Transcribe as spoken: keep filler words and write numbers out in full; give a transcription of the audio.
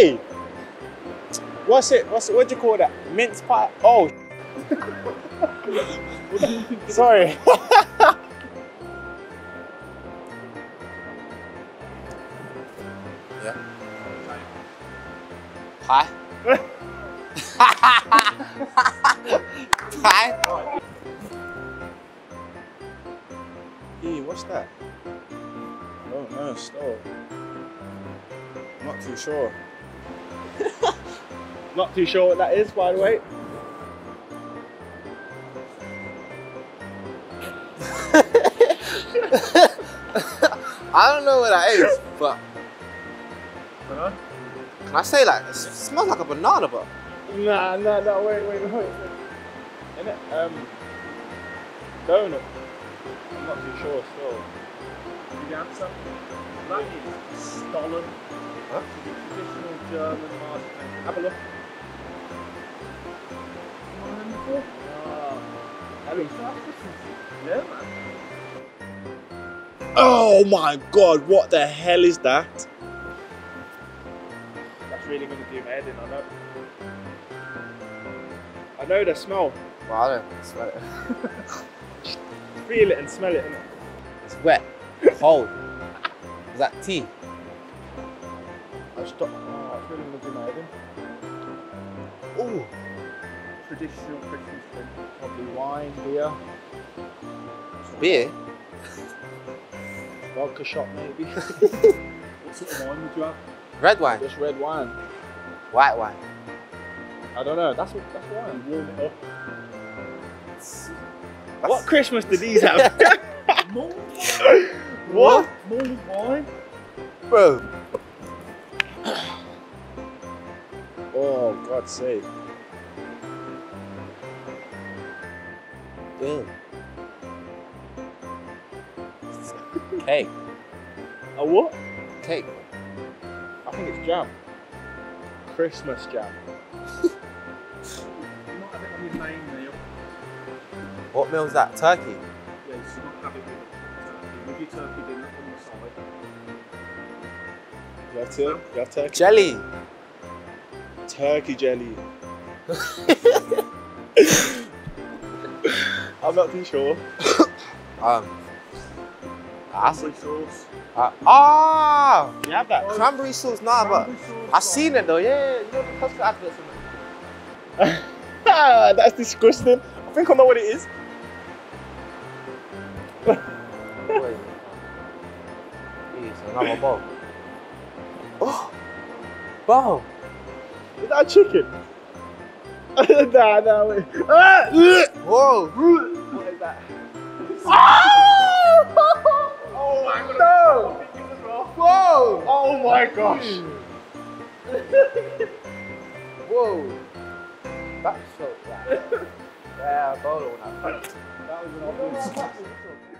Hey, what's it? What's it? What do you call that? Mince pie? Oh, sorry. Yeah. Pie. Pie. Hey, what's that? Oh no, stop. Not too sure. Not too sure what that is, by the way. I don't know what that is, but huh? Can I say like it smells like a banana, but nah, nah, nah. Wait, wait, wait. wait. Isn't it? Um, donut. I'm not too sure. So the answer that is Stollen. Huh? The traditional German marshmallow. Have a look. Wonderful. Ah, I mean, yeah, man. Oh my God! What the hell is that? That's really gonna do my head in. I know. I know the smell. Well, I don't smell it. Feel it and smell it. Innit? It's wet. Cold. Is that tea? I just don't. Oh, I really want to do my head in. Ooh. Traditional Christmas drink. Probably wine, beer. Beer? Vodka shot, maybe. What sort of wine would you have? Red wine? Just red wine. White wine? I don't know. That's what. That's wine. Warm it up. That's, that's, what Christmas do these have? More wine? What? More wine? Bro. Oh, God's sake. Damn. Cake. A what? Cake. I think it's jam. Christmas jam. You might have it on your main meal. What meal is that? Turkey? Yeah, you should not have it with your turkey. With your turkey dinner on the side. You have, to, you have turkey? Jelly. Turkey jelly. I'm not too sure. um. Cranberry sauce. Ah! Uh, oh, you have that? Cranberry sauce, nah, cranberry but sauce, I've seen it though, yeah, yeah, you know the Costco adverts in it. That's disgusting. I think I know what it is. Wait. Jeez, another bowl. Oh! Bowl! Is that chicken? nah, nah, wait. Whoa! What is that? Oh! Oh my God! No! Whoa! Oh my gosh! Whoa! That's so bad. Yeah, I bowled all that. That was an obvious.